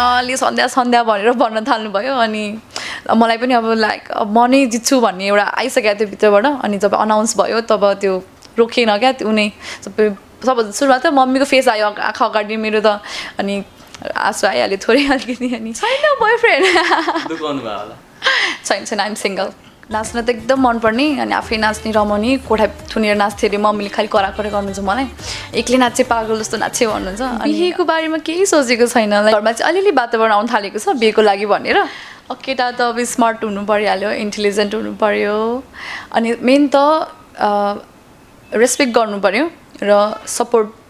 Only सन्ध्या सन्ध्या भनेर भन्न थाल्नु भयो अनि मलाई पनि अब लाइक म नै जित्छु भन्ने एउटा आइसक्यो त्यो भित्रबाट अनि जब अनाउन्स भयो तब त्यो रोकिन क्या उनी सबै सब सुरुमा त मम्मीको फेस आयो आँखा अगाडि मेरो त अनि आँसु आइहाल्यो थोरै अलिकति अनि छैन बोयफ्रेन्ड दुखाउनु भयो होला छैन छैन आइम सिंगल नाच्न त एकदम मनपर्ने अनि आफै नाच्ने रमाउने कोठा थुनेर नाच्थे अरे मम्मीले खालि कराकर गर्नुहुन्छ मलाई एक्लै नाचे पागल जस्तो नाचे भन्नुहुन्छ अनि बिहेको बारेमा केही सोचेको छैन घरमा चाहिँ अलिअलि वातावरण आउन थालेको छ बिहेको लागि भनेर केटा त अब स्मार्ट हुनु परिहाल्यो इन्टेलिजेन्ट हुनु पर्यो अनि मेन त रेस्पेक्ट गर्नु पर्यो र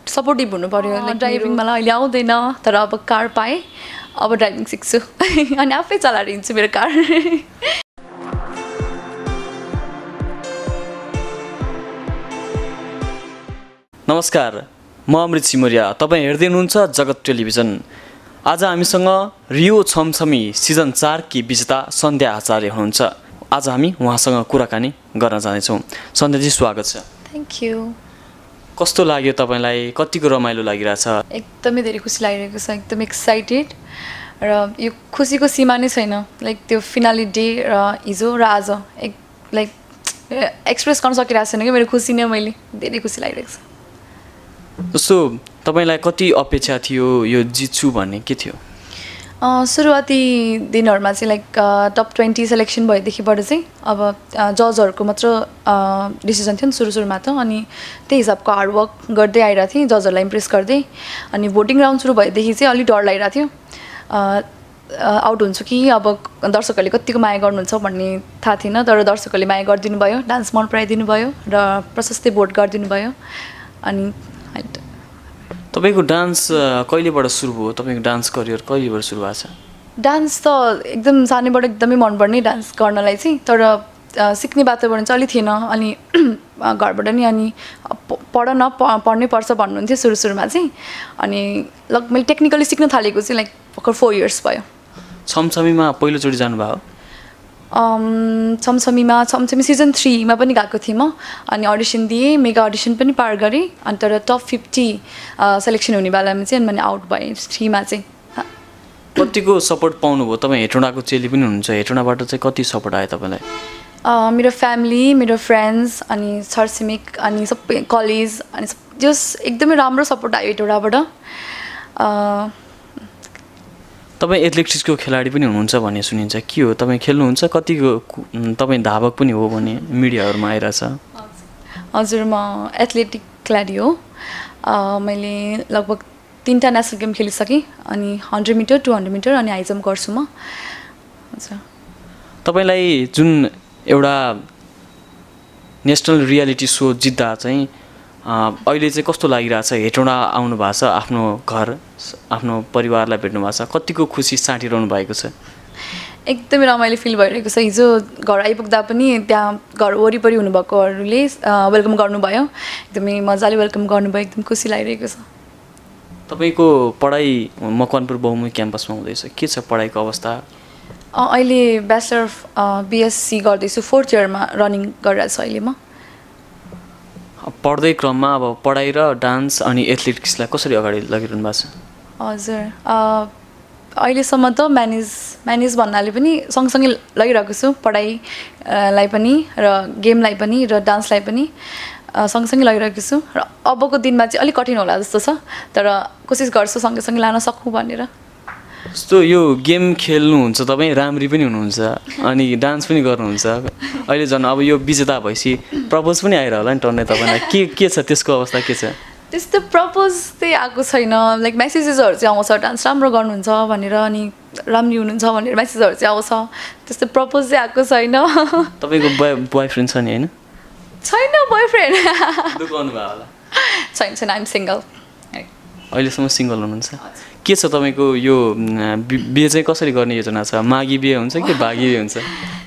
सपोर्टिभ हुनु पर्यो ड्राइभिङ मलाई अहिले आउँदैन तर अब कार पाएँ अब ड्राइभिङ सिक्छु अनि आफै चलाएर हिँड्छु मेरो कार नमस्कार म अमृत चिमरिया तपाईँ हेर्दै हुनुहुन्छ जगत टेलिभिजन आज हामीसँग रियो छमछमी सीजन 4 की विजेता सन्ध्या आचार्य हुनुहुन्छ आज हामी उहाँसँग कुराकानी गर्न जानेछौं सन्ध्या जी स्वागत छ थ्यांक यू कस्तो लाग्यो तपाईलाई कतिको रमाइलो लागिराछ एकदमै धेरै खुसी लागिरहेको छ एकदम एक्साइटेड र यो खुसीको सीमा नै छैन लाइक त्यो फिनाली डे र हिजो र आज लाइक एक्सप्रेस गर्न सकिरहेको छैन के मेरो खुसी नै मैले धेरै खुसी लागिरहेको छ So, तपाईलाई कति अपेक्षा थियो यो जित्छु भन्ने के थियो सुरुवाती दिनहरुमा चाहिँ लाइक टप 20 सेलेक्सन भएदेखिबाट चाहिँ अब जजहरुको मात्र डिसिजन थियो नि सुरुमा त अनि त्यही हिसाबको हार्ड वर्क गर्दै आइरा थिए जजहरुलाई इम्प्रेस गर्दै अनि भोटिङ राउन्ड सुरु भएदेखि चाहिँ अलि डर लागिरा थियो आउट हुन्छु कि अब दर्शकहरुले कतिको माया गर्नुहुन्छ भन्ने थाहा थिएन तर दर्शकहरुले माया गर्दिनु भयो डान्स मन पराइदिनु भयो र प्रशस्तै भोट गर्दिनु भयो अनि तपाईको डान्स कहिलेबाट सुरु भयो तपाईको डान्स करियर कहिलेबाट सुरु भएको छ डान्स त एकदम सानैबाट एकदमै मन पर्ने डान्स गर्नलाई चाहिँ तर सिक्ने वातावरण चाहिँ अलि थिएन अनि घरबाट नि अनि पढ न पढ्नै पर्छ भन्नुहुन्थ्यो सुरुमा चाहिँ अनि लगभग मैले टेक्निकली सिक्न थालेको चाहिँ लाइक भर्खर 4 इयर्स भयो छमछमीमा पहिलो चोटी जानु भयो छमछमी सीजन 3 मा पनि गएको थिए म अनि अडिसन दिए मेगा अडिसन पनि पार गरे अनि तर टप 50 सेलेक्सन हुने बेलामा चाहिँ अनि म आउट भए 3 मा चाहिँ कतिको सपोर्ट पाउनु भयो तपाई हेटोडाको चेली पनि हुनुहुन्छ हेटोडाबाट चाहिँ कति सपोर्ट आयो तपाईलाई मेरो फ्यामिली मेरो फ्रेन्ड्स अनि छरछिमेक अनि सबै कलेज अनि जस एकदमै राम्रो सपोर्ट आयो हेटोडाबाट तपाई एथलेटिक्स को खेलाडी पनि हुनुहुन्छ भन्ने सुनिन्छ के हो तपाई खेल्नुहुन्छ कति तपाई धावक पनि हो भन्ने मिडियाहरुमा आइराछ हजुर म एथलेटिक खेलाडी हो मैले लगभग 3 नेशनल गेम खेलिसके अनि 100 मिटर 200 मिटर अनि हाई जम्प गर्छु म हजुर तपाईलाई जुन एउटा नेशनल रियालिटी शो जित्दा चाहिँ अहिले चाहिँ कस्तो लागिराछ हेटौँडा आउनु भएको छ आफ्नो घर आफ्नो परिवारलाई भेट्नु भएको छ कतिको खुसी साटिरहनु भएको छ एकदमै रमाइलो फिल भइरहेको छ हिजो घर आइपुग्दा पनि त्यहाँ घर वरिपरि हुनुभएकोहरुले वेलकम गर्नुभयो एकदमै मजाले वेलकम गर्नुभयो एकदम खुसी लागिरहेको छ तपाईको पढाइ मकवानपुर बहुमुखी क्याम्पसमा हुँदैछ के छ पढाइको अवस्था अहिले ब्याचलर अफ बीएससी गर्दैछु 4th इयरमा रनिङ गरिरहेछु अहिले म पढ्दै क्रममा अब पढाइ र डान्स अनि एथलेटिक्सलाई कसरी अगाडि लगिरहनु भएको छ हजुर अहिलेसम्म त म्यानेज भन्नाले पनि सँगसँगै लगिरहेको छु पढाइलाई पनि र गेमलाई पनि र डान्सलाई पनि सँगसँगै लगिरहेको छु र अबको दिनमा चाहिँ अलिक कठिन होला जस्तो छ तर कोसिस गर्छु सँगसँगै लान सकु भनेर जस्तो यो गेम खेल्नुहुन्छ तपाई राम्री पनि हुनुहुन्छ अनि डान्स पनि गर्नुहुन्छ अहिले जन अब यो विजेता भएसी प्रपोज पनि आइरा होला नि टन्ने तपाईलाई के छ त्यसको अवस्था के छ त्यस्तो प्रपोज चाहिँ आको छैन लाइक मेसेजेसहरु चाहिँ आउँछ डान्स राम्रो गर्नुहुन्छ भनेर अनि राम्री हुनुहुन्छ भनेर मेसेजेसहरु चाहिँ आउँछ त्यस्तो प्रपोज चाहिँ आको छैन तपाईको बॉयफ्रेन्ड छ नि हैन छैन बॉयफ्रेन्ड दुखाउनु भयो होला छैन आइम सिंगल अहिले सम्म सिंगल हुनुहुन्छ के छ तपाईको यो बिहे चाहिँ कसरी गर्ने योजना छ मागी बिहे हुन्छ कि भागी बिहे हुन्छ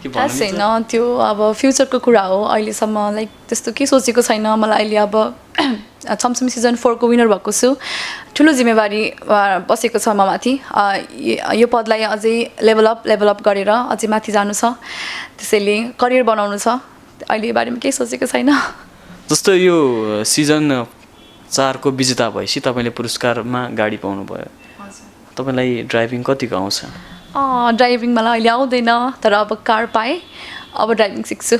के भन्नु छ हैन त्यो अब फ्युचरको कुरा हो अहिले सम्म लाइक त्यस्तो के सोचेको छैन मलाई अहिले अब छमछम सीजन 4 को विनर भएको छु ठूलो जिम्मेवारी बसेको छ ममाथि यो पदलाई अझै लेभल अप गरेर अझै माथि जानु छ त्यसैले करियर बनाउनु छ अहिले बारेमा के सोचेको छैन जस्तो यो सीजन 4 को विजेता भएसी तपाईले पुरस्कारमा गाडी पाउनु भयो तपाईलाई ड्राइभिङ कतिको आउँछ? ड्राइभिङ मलाई अहिले आउँदैन तर अब कार पाए अब ड्राइभिङ सिक्छु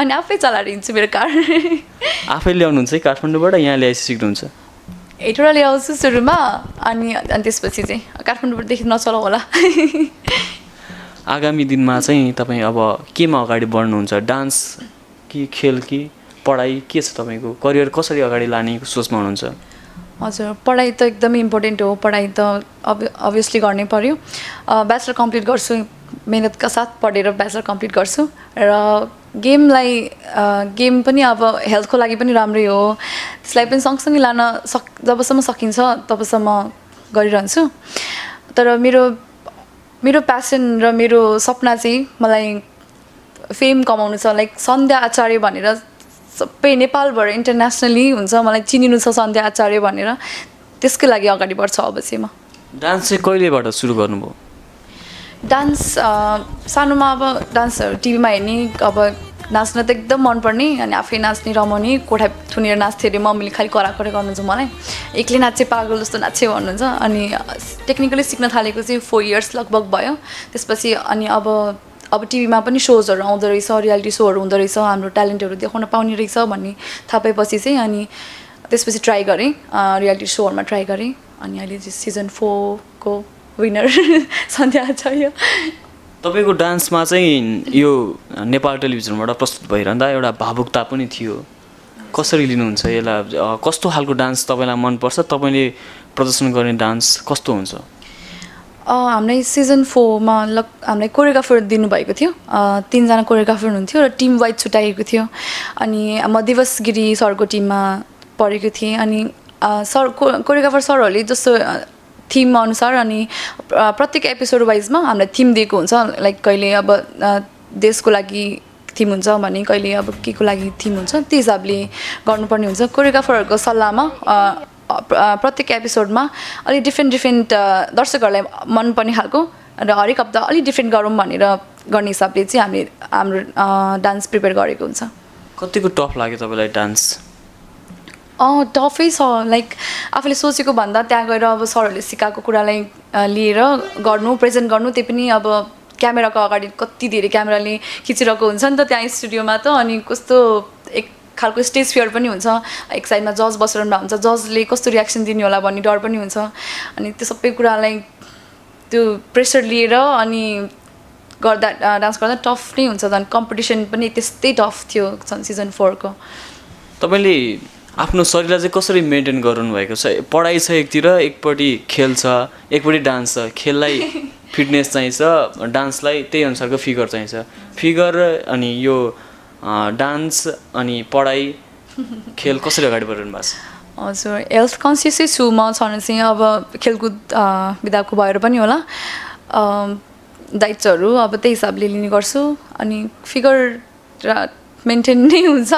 अनि आफै चलाइदिन्छु मेरो कार। आफै ल्याउनुहुन्छ काठमाडौँबाट यहाँ ल्याइसि सिक्नुहुन्छ? एटोरा ल्याउँछु सुरुमा अनि त्यसपछि चाहिँ काठमाडौँबाट देखि नचलाउ होला। आगामी दिनमा चाहिँ तपाई अब केमा अगाडि बढ्नुहुन्छ? डान्स कि खेल कि पढाइ के छ तपाईको? करियर कसरी अगाडि लाने सोचमा हुनुहुन्छ? हजुर पढाइ त एकदमै इम्पोर्टेन्ट हो। पढाइ त अभियसली गर्नै पर्यो। ब्याचलर कम्प्लिट गर्छु मेहनतका साथ पढेर ब्याचलर कम्प्लिट गर्छु र गेमलाई गेम पनि अब हेल्थको लागि पनि राम्रै हो त्यसलाई पनि सँगसँगै लान जबसम्म सकिन्छ तबसम्म गरिरहन्छु। तर मेरो मेरो प्यासन र मेरो सपना चाहिँ मलाई फेम कमाउनु छ। लाइक सन्ध्या आचार्य भनेर सबै नेपालबाट इन्टरनेसनली हुन्छ मलाई चिनिनु छ सन्ध्या आचार्य भनेर त्यसकै लागि अगाडि बढ्छ। अब चाहिँ म डान्स चाहिँ कहिलेबाट सुरु गर्नुभयो? डान्स सानोमा अब डान्सहरू टिभीमा हेर्ने अब नाच्न त एकदम मनपर्ने अनि आफै नाच्ने रमाउने कोठा थुनेर नाच्थेँ अरे मम्मीले खालि कराकर गर्नुहुन्छ मलाई एक्लै नाचे पागल जस्तो नाचे भन्नुहुन्छ। अनि टेक्निकली सिक्न थालेको चाहिँ 4 इयर्स लगभग भयो। त्यसपछि अनि अब टिभीमा पनि सोजहरु आउँदै रहेछ रियालिटी सोहरु हुँदै रहेछ हाम्रो ट्यालेन्टहरु देखाउन पाउने रहेछ भन्ने थाहा पाएपछि चाहिँ अनि त्यसपछि ट्राई गरे रियालिटी सोहरुमा ट्राई गरे अनि अहिले चाहिँ सिजन 4 को विनर सन्ध्या आचार्य। तपाईको डान्समा चाहिँ यो नेपाल टेलिभिजनबाट प्रस्तुत भइरहँदा एउटा भावुकता पनि थियो कसरी लिनुहुन्छ यसलाई? कस्तो खालको डान्स तपाईलाई मन पर्छ? तपाईले प्रदर्शन गर्ने डान्स कस्तो हुन्छ? हामीलाई सिजन 4 मा हामीलाई कोरियोग्राफर दिनुभएको थियो 3 जना कोरियोग्राफर हुनुहुन्थ्यो र टिम वाइज छुट्याएको थियो। अनि म दिवस गिरी सरको टिममा पढेको थिएँ अनि सर कोरियोग्राफर सरहरूले जस्तो थिम अनुसार अनि प्रत्येक एपिसोड वाइजमा हामीलाई थिम दिएको हुन्छ। लाइक कहिले अब देशको लागि थिम हुन्छ भने कहिले अब के को लागि थिम हुन्छ त्यो हिसाबले गर्नुपर्ने हुन्छ। कोरियोग्राफरहरूको सल्लाहमा प्रत्येक एपिसोडमा अलि डिफ्रेन्ट दर्शकहरूलाई मनपर्ने खालको र हरेक हप्ता अलि डिफ्रेन्ट गरौँ भनेर गर्ने हिसाबले चाहिँ हामीले हाम्रो डान्स प्रिपेयर गरेको हुन्छ। कतिको टफ लाग्यो तपाईँलाई डान्स? टफै छ। लाइक आफूले सोचेको भन्दा त्यहाँ गएर अब सरहरूले सिकाएको कुरालाई लिएर गर्नु प्रेजेन्ट गर्नु त्यो पनि अब क्यामेराको अगाडि कति धेरै क्यामेराले खिचिरहेको हुन्छ नि त त्यहाँ स्टुडियोमा त अनि कस्तो एक खालको स्टेज फियर पनि हुन्छ। एक साइडमा जज बसिरहनु हुन्छ जजले कस्तो रियाक्सन दिने होला भन्ने डर पनि हुन्छ अनि त्यो सबै कुरालाई त्यो प्रेसर लिएर अनि गर्दा डान्स गर्दा टफ नै हुन्छ। झन् कम्पिटिसन पनि त्यस्तै टफ थियो सिजन 4 को। तपाईँले आफ्नो शरीरलाई चाहिँ कसरी मेन्टेन गर्नुभएको छ? पढाइ छ एकतिर एकपट्टि खेल छ एकपट्टि डान्स छ। खेललाई फिटनेस चाहिन्छ डान्सलाई त्यही अनुसारको फिगर चाहिन्छ। फिगर अनि यो डान्स अनि पढाइ खेल कसरी अगाडि बढाउनु भएको छ? हजुर हेल्थ कन्सियसै छु म छन चाहिँ अब खेलकुद विधाको भएर पनि होला डाइट्सहरू अब त्यही हिसाबले लिने गर्छु अनि फिगर मेन्टेन नै हुन्छ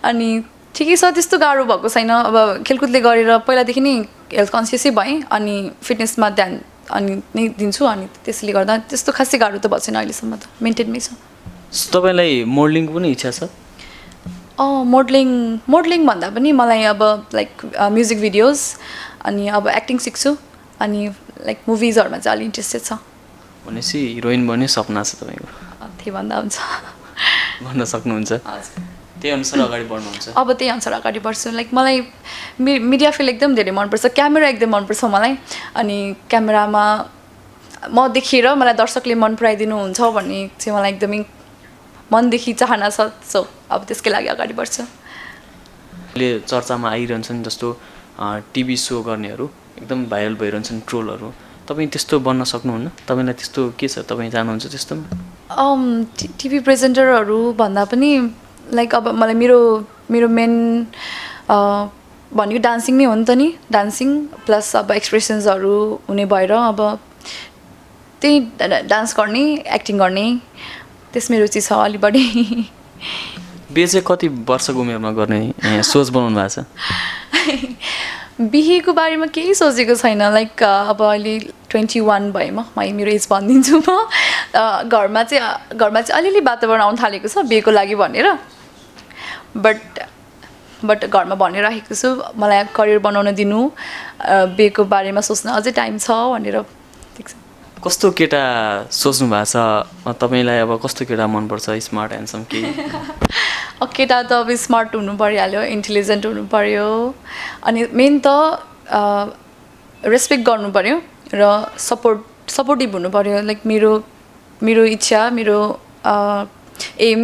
अनि ठिकै छ त्यस्तो गाह्रो भएको छैन। अब खेलकुदले गरेर पहिलादेखि नै हेल्थ कन्सियसै भएँ अनि फिटनेसमा ध्यान अनि नै दिन्छु अनि त्यसले गर्दा त्यस्तो खासै गाह्रो त भएको छैन अहिलेसम्म त मेन्टेनमै छ। तपाईलाई मोडलिङ पनि इच्छा छ? मोडलिङ मोडलिङ भन्दा पनि मलाई अब लाइक म्युजिक भिडियोज अनि अब एक्टिङ सिक्छु अनि लाइक मुभिजहरुमा चाहिँ अलि इन्ट्रेस्टेड छ। भनेपछि हिरोइन बन्ने सपना छ तपाईको? त्यही भन्दा हुन्छ भन्न सक्नुहुन्छ? हजुर त्यही अनुसार अगाडि बढ्नुहुन्छ? अब त्यही अनुसार अगाडि बढ्छु। लाइक मलाई मिडिया फिल्ड एकदम धेरै मनपर्छ क्यामेरा एकदम मनपर्छ मलाई अनि क्यामेरामा म देखेर मलाई दर्शकले मन पराइदिनु हुन्छ भन्ने चाहिँ मलाई एकदमै मनदेखि चाहना छ। सो अब त्यसकै लागि अगाडि बढ्छ। अहिले चर्चामा आइरहन्छन् जस्तो टिभी सो गर्नेहरू एकदम भाइरल भइरहन्छन् ट्रोलहरू तपाईँ त्यस्तो बन्न सक्नुहुन्न? तपाईँलाई त्यस्तो के छ तपाईँ जानुहुन्छ त्यस्तोमा? टिभी प्रेजेन्टरहरू भन्दा पनि लाइक अब मलाई मेरो मेरो मेन भनेको डान्सिङ नै हो नि त नि डान्सिङ प्लस अब एक्सप्रेसन्सहरू हुने भएर अब त्यही डान्स गर्ने एक्टिङ गर्ने त्यसमै रुचि छ अलि बढी। बिहे चाहिँ कति वर्षको उमेरमा गर्ने सोच बनाउनु भएको छ? बिहेको बारेमा केही सोचेको छैन। लाइक अब अहिले 21 भएँ मेरो एज भनिदिन्छु म। घरमा चाहिँ अलिअलि वातावरण आउनु थालेको छ बिहेको लागि भनेर बट but घरमा भनेर राखेको छु मलाई करियर बनाउन दिनु बेको बारेमा सोच्न अझै टाइम छ भनेर कस्तो केटा सोच्नु भएको छ तपाईलाई अब कस्तो केटा मन पर्छ स्मार्ट ह्यान्डसम के केटा त अब स्मार्ट हुनु पर्यो इन्टेलिजेन्ट हुनु पर्यो अनि मेन त रेस्पेक्ट गर्नु पर्यो र सपोर्टिभ हुनु पर्यो लाइक मेरो इच्छा मेरो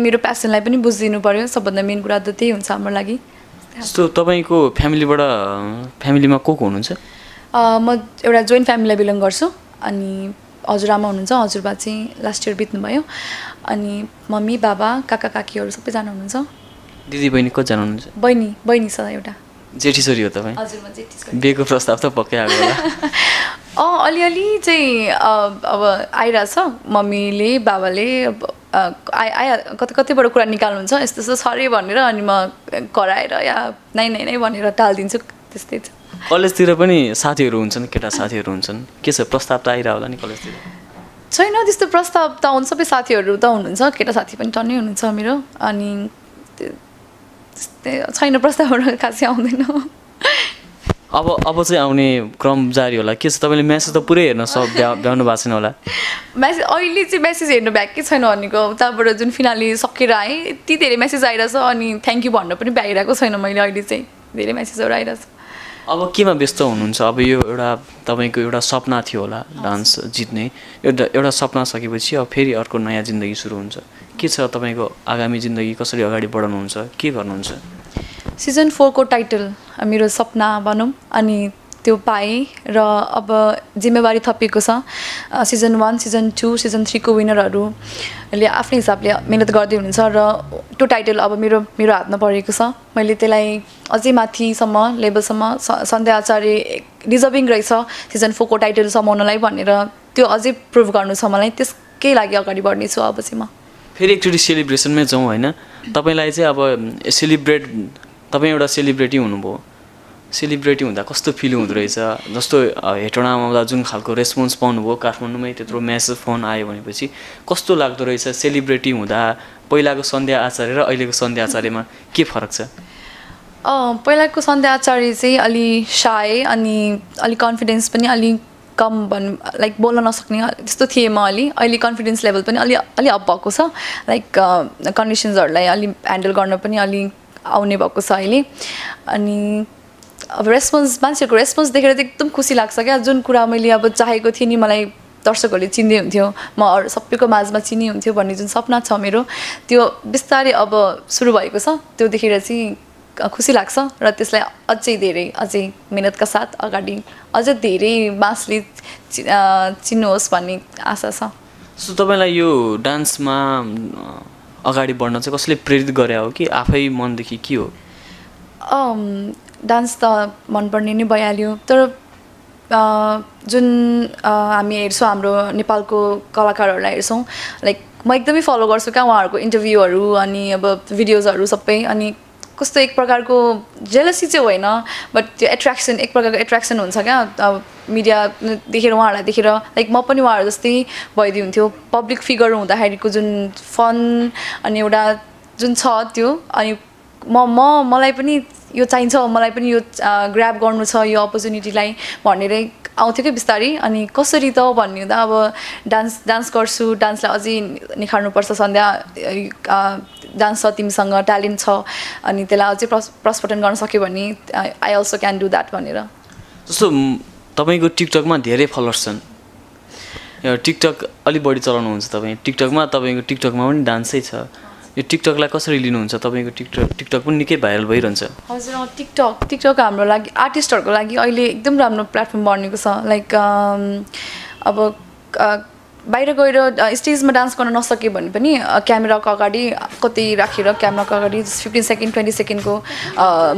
मेरो प्यासनलाई पनि बुझिदिनु पर्यो सबभन्दा मेन कुरा त त्यही हुन्छ हाम्रो लागि सो तपाईको फ्यामिलीबाट फ्यामिलीमा को हुनुहुन्छ म एउटा जोइन्ट फ्यामिलीलाई बिलङ गर्छु अनि हजुरआमा हुनुहुन्छ हजुरबा चाहिँ लास्ट इयर बित्नु भयो अनि मम्मी बाबा काका काकीहरु सबै जानु हुनुहुन्छ दिदी बहिनी को जानु हुनुहुन्छ बहिनी छ एउटा जेठी छोरी हो तपाई हजुर म जेठी छोरी बिहेको प्रस्ताव त पक्कै आएको होला अलिअलि चाहिँ अब आइराछ मम्मीले बाबाले कति बडो कुरा निकाल्नुहुन्छ यस्तो यस्तो सरी भनेर अनि म कराएर या नै भनेर टाल्दिन्छु त्यस्तै छ कलेजतिर पनि साथीहरु हुन्छन् केटा साथीहरु हुन्छन् के छ प्रस्ताव त आइरा होला नि कलेजतिर छैन त्यस्तो प्रस्ताव त आउन सबै साथीहरु त हुनुहुन्छ केटा साथी पनि टन्नै हुनुहुन्छ मेरो अनि छैन प्रस्तावहरु खासै आउँदैन अब चाहिँ आउने क्रम जारी होला के छ तपाईले मेसेज त पुरै हेर्न सब भ्याउनु भएको छैन होला मेसेज अहिले चाहिँ मेसेज हेर्नु भ्याकै छैन भनेको उताबाट जुन फिनाले सकेर आए यति धेरै मेसेज आइराछ अनि थ्यांक यू भन्न पनि भ्याइराको छैन मैले अहिले चाहिँ धेरै मेसेजहरु आइराछ अब केमा व्यस्त हुनुहुन्छ अब यो एउटा तपाईको एउटा सपना थियो होला डान्स जित्ने एउटा सपना सकेपछि अब फेरि अर्को नयाँ जिन्दगी सुरु हुन्छ के छ तपाईको आगामी जिन्दगी कसरी अगाडि बढाउनुहुन्छ के गर्नुहुन्छ सीजन 4 को टाइटल मेरो सपना भनौं अनि त्यो पाए र अब जिम्मेवारी थपिएको छ सीजन 1 सीजन 2 सीजन 3 को विनरहरुले आफ्नो हिसाबले मेहनत गर्दै हुनुहुन्छ र त्यो टाइटल अब मेरो हातमा परेको छ मैले त्यसलाई अझै माथिसम्म लेभलसम्म सन्ध्या आचार्य डिजर्भिङ रहेछ सीजन 4 को टाइटल समाउनलाई भनेर त्यो अझै प्रुभ गर्नु छ मलाई त्यसकै लागि अगाडि बढ्ने छु अब चाहिँ म फेरि एकचोटी सेलिब्रेसनमै जाऊ हैन तपाईलाई चाहिँ अब सेलिब्रेट तपाई एउटा सेलिब्रेटी हुनुभयो सेलिब्रेटी हुँदा कस्तो फिल हुँदो रहेछ जस्तो हेटोडामा आउँदा जुन खालको रेस्पोन्स पाउनुभयो काठमाडौँमै त्यत्रो मेसेज फोन आयो भनेपछि कस्तो लाग्दो रहेछ सेलिब्रेटी हुँदा पहिलाको सन्ध्या आचार्य र अहिलेको सन्ध्या आचार्यमा के फरक छ पहिलाको सन्ध्या आचार्य चाहिँ अलि शाय अनि अलि कन्फिडेन्स पनि अलि कम लाइक बोल्न नसक्ने त्यस्तो थिए म अलि अहिले कन्फिडेन्स लेभल पनि अलि अप भएको छ लाइक कन्डिसन्सहरुलाई अलि ह्यान्डल गर्न पनि अलि आउने भएको छ अहिले अनि अब रेस्पोन्स मान्छेको रेस्पोन्स देखेर त एकदम खुसी लाग्छ क्या जुन कुरा मैले अब चाहेको थिएँ नि मलाई दर्शकहरूले चिन्दै हुन्थ्यो म सबैको माझमा चिनि हुन्थ्यो भन्ने जुन सपना छ मेरो त्यो बिस्तारै अब सुरु भएको छ त्यो देखेर चाहिँ खुसी लाग्छ र त्यसलाई अझै धेरै अझै मेहनतका साथ अगाडि अझै धेरै मासले चिन्नुहोस् भन्ने आशा छ सो तपाईलाई यो डान्समा अगाडि बढ्न चाहिँ कसले प्रेरित गरे हो कि आफै मन देखि के हो डान्स त मन पर्ने नै भइहाल्यो तर जुन हामी हेर्छौं हाम्रो नेपालको कलाकारहरूलाई हेर्छौं लाइक म एकदमै फलो गर्छु क्या उहाँहरुको इन्टरभ्यूहरु अनि अब भिडियोजहरु सबै अनि कस्तो एक प्रकारको जेलसी चाहिँ होइन बट त्यो एट्र्याक्सन एक प्रकारको एट्र्याक्सन हुन्छ क्या अब मिडिया देखेर उहाँहरुलाई देखेर लाइक म पनि उहाँहरु जस्तै भइदिए हुन्थ्यो पब्लिक फिगर हुँदाखेरिको जुन फन अनि एउटा जुन छ त्यो अनि मलाई पनि यो चाहिन्छ मलाई पनि यो ग्र्याब गर्नु छ यो अपर्चुनिटीलाई भनेर आउँथ्यो के बिस्तारै अनि कसरी त भन्ने हुँदा अब डान्स गर्छु डान्सलाई अझै निखार्नुपर्छ सन्ध्या डान्स छ तिमीसँग ट्यालेन्ट छ अनि त्यसलाई अझै प्रस्फुटन गर्न सक्यो भने I also can do that भनेर जस्तो तपाईको टिकटकमा धेरै फलोवर्स छन् यो टिकटक अलि बढी चलाउनुहुन्छ तपाई टिकटकमा तपाईको टिकटकमा पनि डान्सै छ यो टिकटकलाई कसरी लिनुहुन्छ तपाईको टिकटक पनि निकै भाइरल भइरहन्छ हजुर टिकटक हाम्रो लागि आर्टिस्टहरुको लागि अहिले एकदम राम्रो प्लेटफर्म बनेको छ लाइक अब बाहिर गएर स्टेजमा डान्स गर्न नसके भने पनि क्यामेराको अगाडि कति राखेर क्यामेराको अगाडि 15 सेकेन्ड 20 सेकेन्डको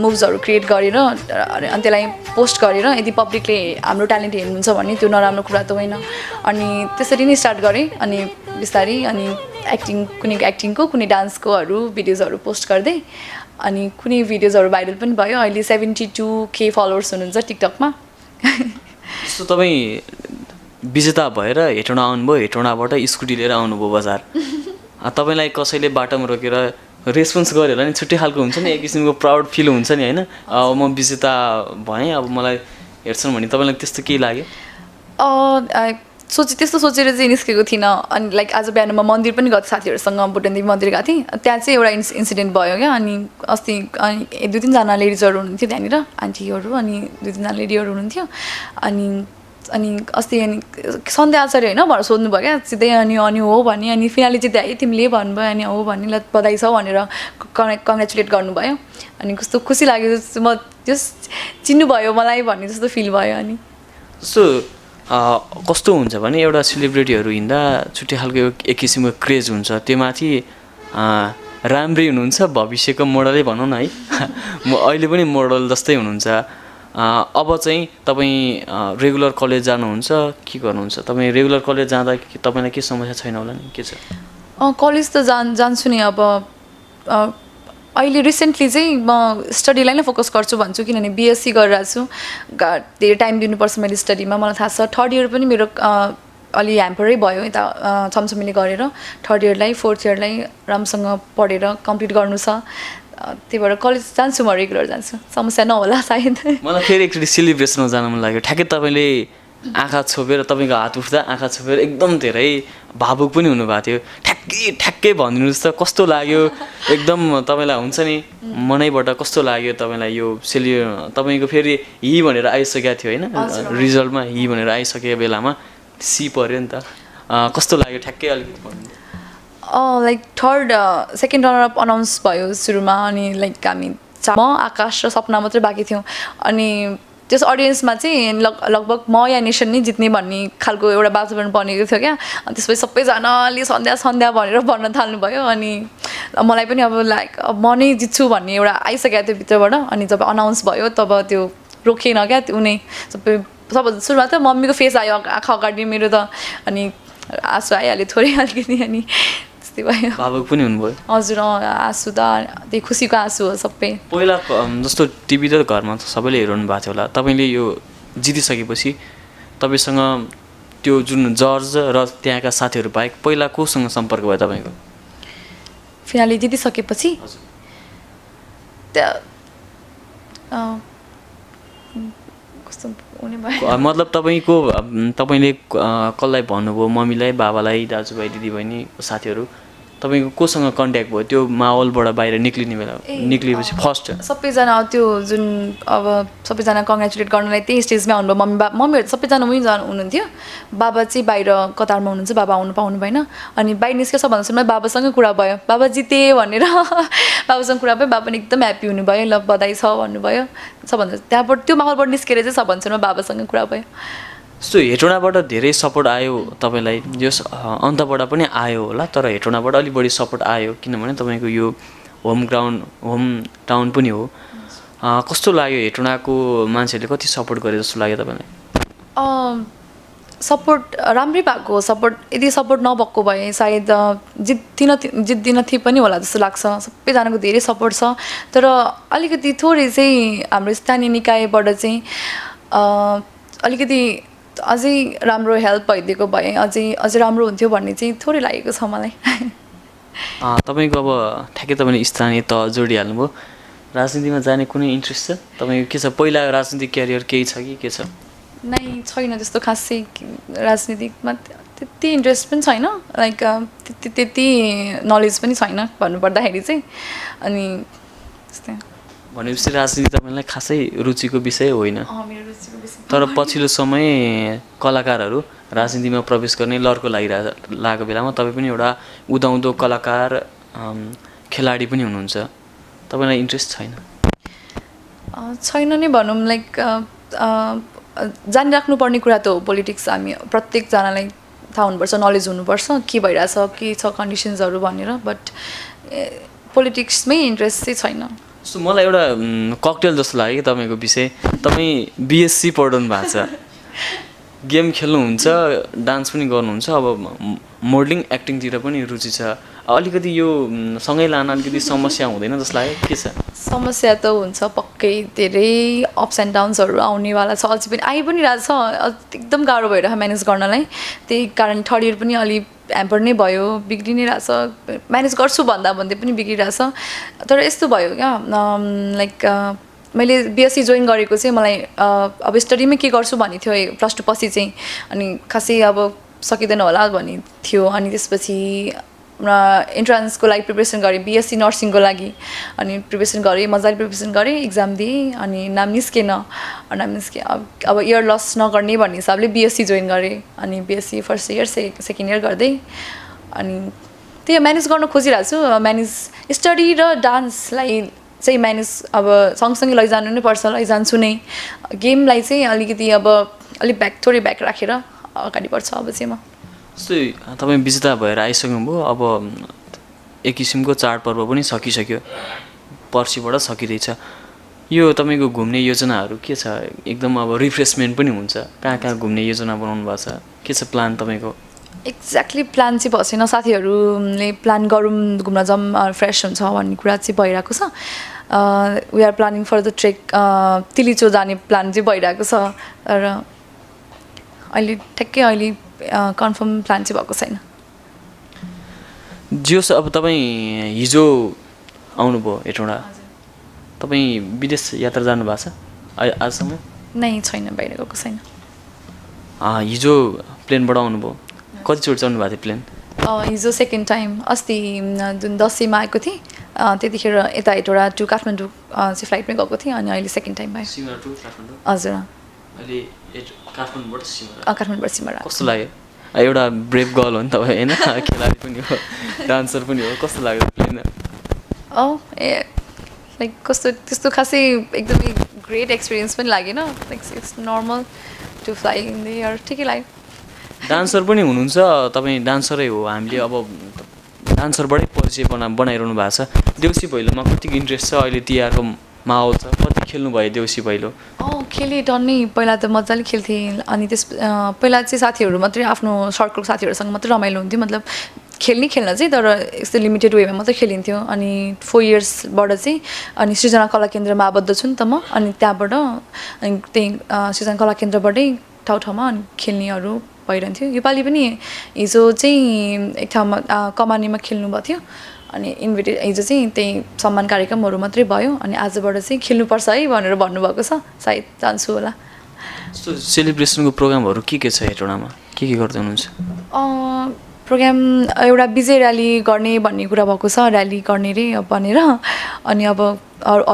मुभ्सहरु क्रिएट गरेर अनि त्यसलाई पोस्ट गरेर यदि पब्लिकले हाम्रो ट्यालेन्ट हेर्नुहुन्छ भने त्यो नराम्रो कुरा त होइन अनि त्यसरी नै स्टार्ट गरे अनि बिस्तारै अनि एक्टिङको कुनै डान्सकोहरु भिडियोजहरु पोस्ट गर्दै अनि कुनै भिडियोजहरु भाइरल पनि भयो अहिले 72k फलोवर्स हुनुहुन्छ टिकटकमा सो तपाई विजेता भएर हेटौँडा आउनुभयो हेटौँडाबाट स्कुटी लिएर आउनुभयो बजार तपाईलाई कसैले बाटोमा रोकेर रेस्पोन्स गरे होला नि छुट्टै खालको हुन्छ नि एक किसिमको प्राउड फिल हुन्छ नि हैन अब म विजेता भएँ अब मलाई हेर्छन् भनी तपाईलाई त्यस्तो के लाग्यो त्यस्तो सोचेर चाहिँ निस्केको थिन अनि लाइक आज बिहान म मन्दिर पनि गत साथीहरुसँग बुटन्दी मन्दिर गएको थिएँ त्यहाँ चाहिँ एउटा इन्सिडेन्ट भयो के अनि अस्ति दुई तीन जना लेडीजहरु हुनुहुन्थ्यो त्यहाँनिर आन्टीहरु अनि दुई तीन जना लेडीहरु हुनुहुन्थ्यो अनि अस्ति अनि सन्ध्या आचार्य हैन भर सोध्नु भयो के सिधै अनि हो भनी अनि फिनाली जित्दै तिमीले भन्नुभयो अनि हो भनी ल बधाई छ भनेर कंग्रेचुलेट गर्नुभयो अनि कस्तो खुसी लाग्यो म जस्ट चिन्नु भयो मलाई भन्ने जस्तो फिल भयो अनि सो कस्तो हुन्छ भने एउटा सेलिब्रिटीहरु हिँदा छुट्टै खालको एक किसिमको क्रेज हुन्छ त्यमाथि राम्रै हुनुहुन्छ भविष्यको मोडलै भनौं न है म अहिले पनि मोडल जस्तै हुनुहुन्छ अब चाहिँ तपाई रेगुलर कलेज जानुहुन्छ के गर्नुहुन्छ तपाई रेगुलर कलेज जाँदा तपाईलाई के समस्या छैन होला नि के छ कलेज त जान्छु नि अब अहिले रिसेन्टली चाहिँ म स्टडी लाइन फोकस गर्छु भन्छु किनभने बीएससी गरिरहेको छु धेरै टाइम दिनुपर्छ मेरो स्टडीमा मलाई थाहा छ थर्ड इयर पनि मेरो अलि ह्याम्परै भयो यता छमछमीले गरेर थर्ड इयरलाई फोर्थ इयरलाई राम्रोसँग पढेर कम्प्लिट गर्नु छ त्यही भएर कलेज जान्छु म रेगुलर जान्छु समस्या नहोला सायद मलाई फेरि एकचोटी सेलिब्रेसनमा जान मन लाग्यो ठ्याक्कै तपाईले आँखा छोपेर तपाईको हात उठ्दा आँखा छोपेर एकदम धेरै भावुक पनि हुनुभएको थियो ठ्याक्कै ठ्याक्कै भनिदिनुस् त कस्तो लाग्यो एकदम तपाईलाई हुन्छ नि मनैबाट कस्तो लाग्यो तपाईलाई यो तपाईको फेरि ही भनेर आइसकेको थियो हैन रिजल्टमा ही भनेर आइसकेको बेलामा सी पर्यो नि त कस्तो लाग्यो ठ्याक्कै अलिकति भन्नु like third second runner up announce भयो सुरुमा अनि लाइक हामी म आकाश र सपना मात्रै बाँकी थियौँ अनि त्यस अडियन्समा चाहिँ लगभग म या नेसन नै जित्ने भन्ने खालको एउटा वातावरण बनेको थियो क्या अनि त्यसपछि सबैजनाले सन्ध्या सन्ध्या भनेर भन्न थाल्नुभयो अनि मलाई पनि अब लाइक म नै जित्छु भन्ने एउटा आइसकेको थियो भित्रबाट अनि जब अनाउन्स भयो तब त्यो रोकिएन क्या उनी सबै सुरुमा त मम्मीको फेस आयो आँखा अगाडि मेरो त अनि आँसु आइहाल्यो थोरै अलिकति अनि भावुक पनि हुनुभयो हजुर आँसु त त्यही खुसीको आँसु हो सबै पहिला जस्तो टिभी त घरमा सबैले हेर्नु भएको थियो होला तपाईले यो जितिसकेपछि तपाईसँग त्यो जुन जर्ज र त्यहाँका साथीहरु बाहेक पहिला कोसँग सम्पर्क भयो तपाईको फिनाली जितिसकेपछि मतलब तपाईको तपाईले कसलाई भन्नुभयो मम्मीलाई बाबालाई दाजुभाइ दिदीबहिनी साथीहरु तपाईको कोसँग कन्ट्याक्ट भयो त्यो माहौलबाट बाहिर निक्लिने बेला निक्लिएपछि फर्स्ट सबैजना त्यो जुन अब सबैजना कंग्रेचुलेट गर्नलाई त्यही स्टेजमा आउनुभयो मम्मीहरु सबैजना उही हुनुहुन्थ्यो बाबा चाहिँ बाहिर कतारमा हुनुहुन्छ बाबा आउनु पाउनु भएन अनि बाहिर निस्केछ भन्नुसम्म बाबासँग कुरा भयो बाबा जिते भनेर बाबासँग कुरा भयो बाबा पनि एकदम ह्यापी हुनुभयो ल बधाई छ भन्नुभयो सबभन्दा त्यहाँबाट त्यो माहौलबाट निस्केर चाहिँ सबभन्दा बाबासँग कुरा भयो सो हेटौडाबाट धेरै सपोर्ट आयो तपाईलाई यस अन्तबाट पनि आयो होला तर हेटौडाबाट अलि बढी सपोर्ट आयो किनभने तपाईको यो होम टाउन पनि हो कस्तो लाग्यो हेटौडाको मान्छेले कति सपोर्ट गरे जस्तो लाग्यो तपाईलाई सपोर्ट राम्रै भएको सपोर्ट यदि सपोर्ट नभएको भए सायद जित्दिनथी पनि होला जस्तो लाग्छ सबैजनाको धेरै सपोर्ट छ तर अलिकति थोरै चाहिँ हाम्रो स्थानीय निकायबाट चाहिँ अलिकति अझै राम्रो हेल्प भइदिएको भए अझै राम्रो हुन्थ्यो भन्ने चाहिँ थोरै लागेको छ मलाई तपाईको अब ठ्याक्कै तपाईले स्थानीय तह जोडिहाल्नुभयो राजनीतिमा जाने कुनै इन्ट्रेस्ट छ तपाईको के छ पहिला राजनीतिक क्यारियर केही छ कि के छ नै छैन त्यस्तो खासै राजनीतिकमा त्यति इन्ट्रेस्ट पनि छैन लाइक त्यति नलेज पनि छैन भन्नुपर्दाखेरि चाहिँ अनि त्यस्तै भनेपछि राजनीति तपाईलाई खासै रुचिको विषय होइन तर पछिल्लो समय कलाकारहरू राजनीतिमा प्रवेश गर्ने लड्को लागेको बेलामा तपाई पनि एउटा उदाउँदो कलाकार खेलाडी पनि हुनुहुन्छ तपाईलाई इन्ट्रेस्ट छैन नै भनौं लाइक जानिराख्नुपर्ने कुरा त हो पोलिटिक्स हामी प्रत्येक जनालाई थाहा हुनुपर्छ नलेज हुनुपर्छ के भइराछ के छ कन्डिसन्सहरु भनेर बट पोलिटिक्समै इन्ट्रेस्ट चाहिँ छैन सो मलाई एउटा ककटेल जस्तो लाग्यो तपाईको विषय तपाई बीएससी पढ्नु भएको छ गेम खेल्नुहुन्छ डान्स पनि गर्नुहुन्छ अब मोडलिङ एक्टिङतिर पनि रुचि छ अलिकति यो सँगै लान अलिकति समस्या हुँदैन जस्तो लाग्यो के छ समस्या त हुन्छ पक्कै धेरै अप्स एन्ड डाउन्सहरु आउनेवाला छ अझै पनि आइ पनि रहेछ एकदम गाह्रो भइरहेको म्यानेज गर्नलाई त्यही कारण थर्ड इयर पनि अलि hamper नै भयो बिग्रिनै राछ म्यानेज गर्छु भन्दा भन्दै पनि बिग्रिराछ तर यस्तो भयो क्या लाइक मैले बीएससी जोइन गरेको चाहिँ मलाई अब स्टडी मै के गर्छु भनि थियो प्लस 2 पछि चाहिँ अनि खासै अब सकिदैन होला भनि थियो अनि त्यसपछि एन्ट्रान्स को लागि प्रिपरेसन गरे बीएससी नर्सिङ को लागि अनि प्रिपरेसन गरे मजाले प्रिपरेसन गरे एक्जाम दिए अनि नाम निस्केन नाम निस्के अब इयर लस नगर्ने भन्ने हिसाबले बीएससी जोइन गरे अनि BSc first year second year गर्दै अनि त्यो म्यानेज गर्न खोजिराछु म्यानेज स्टडी र डान्स लाई चाहिँ म्यानेज अब सँगसँगै लैजानु नै पर्छ लैजान्छु नै गेम लाई चाहिँ अलिकति अब अलि ब्याक थोरै ब्याक राखेर अगाडि बढ्छ अब चाहिँ म जस्तै तपाई बिजिता भएर आइसक्नुभयो अब एक किसिमको चाडपर्व पनि सकिसक्यो पर्सिबाट सकिरहेछ यो तपाईको घुम्ने योजनाहरू के छ एकदम अब रिफ्रेशमेन्ट पनि हुन्छ कहाँ घुम्ने योजना बनाउनु भएको छ के छ प्लान तपाईको एक्ज्याक्टली प्लान चाहिँ भएन साथीहरूले प्लान गरौँ घुम्न जाम फ्रेश हुन्छ भन्ने कुरा चाहिँ भइराको छ we are planning for the trek Tilicho जाने प्लान चाहिँ भइराको छ र अहिले ठ्याक्कै अहिले कन्फर्म प्लान चाहिँ भएको छैन जोस अब तपाई हिजो आउनुभयो हेटौडा तपाई विदेश यात्रा जानु भएको छ आजसम्म नै छैन बाहिर गएको छैन हिजो प्लेनबाट आउनुभयो कति चोट चढ्नु भएको थियो प्लेन हिजो सेकेन्ड टाइम अस्ति जुन 10 मा आएको थिए त्यतिखेर यता हेटौडा टु काठमाडौँ चाहिँ फ्लाइटमै गएको थिए अनि अहिले सेकेन्ड टाइम भयो सिमरा टु काठमाडौँ हजुर अहिले काठमाडौँबाट सिमरा कस्तो लाग्यो एउटा ब्रेभ गर्ल हो नि तपाईँ हैन खेलाडी पनि हो डान्सर पनि हो कस्तो लाग्यो प्लेन लाइक कस्तो त्यस्तो खासै एकदमै ग्रेट एक्सपीरियन्स पनि लागेन like it's normal to fly in the air ठिकै लाग्यो डान्सर पनि हुनुहुन्छ तपाई डान्सरै हो हामीले अब डान्सरबाटै परिचय बनाइरहनु भएको छ देउसी भैलोमा कतिको इन्ट्रेस्ट छ अहिले तिहारको माहौल छ कति खेल्नु भयो देउसी भैलो खेले टन्नै पहिला त मजाले खेल्थे अनि त्यस पहिला चाहिँ साथीहरु मात्रै आफ्नो सर्कल साथीहरुसँग मात्रै रमाइलो हुन्थ्यो मतलब खेल्ने खेल्न चाहिँ तर यस्तो लिमिटेड वेमा मात्रै खेलिन्थ्यो अनि 4 इयर्स बाट चाहिँ अनि सृजना कला केन्द्रमा आबद्ध छु नि त म अनि त्यहाँबाट अनि त्यही सृजना कला केन्द्रबाटै ठाउँ ठाउँमा अनि खेल्नेहरु भइरन्थ्यो योपालि पनि हिजो चाहिँ एक ठाउँमा कमानीमा खेल्नु भएको थियो अनि इन्भिटे हिजो चाहिँ त्यही सम्मान कार्यक्रमहरु मात्रै भयो अनि आजबाट चाहिँ खेल्नु पर्छ है भनेर भन्नु भएको छ सायद जान्छु होला सो सेलिब्रेसनको प्रोग्रामहरु के छ हेटौडामा के गर्दै हुनुहुन्छ प्रोग्राम एउटा विजय र्याली गर्ने भन्ने कुरा भएको छ र्याली गर्ने रे भनेर अनि अब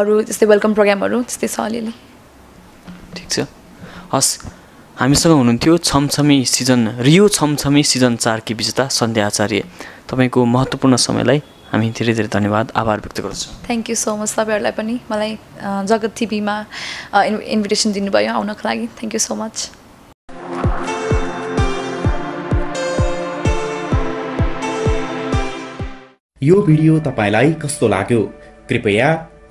अरु जस्तै वेलकम प्रोग्रामहरु त्यस्तै छ अलिअलि ठीक छ हस हामीसँग हुनुहुन्थ्यो छमछमी सिजन रियो छमछमी सिजन 4 की विजेता सन्ध्या आचार्य तपाईको महत्त्वपूर्ण समयलाई हामी धेरै धेरै धन्यवाद आभार व्यक्त गर्छु थ्यांक यू सो मच तपाईहरुलाई पनि मलाई जगत टिभीमा इन्भिटेसन दिनुभयो आउनको लागि थ्यांक यू सो मच यो भिडियो तपाईलाई कस्तो लाग्यो कृपया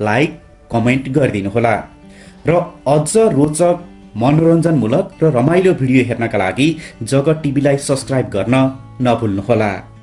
लाइक कमेन्ट गरिदिनु होला र अझ रोचक मनोरञ्जनमूलक र रमाइलो भिडियो हेर्नका लागि जगत टिभीलाई सब्स्क्राइब गर्न नभुल्नु होला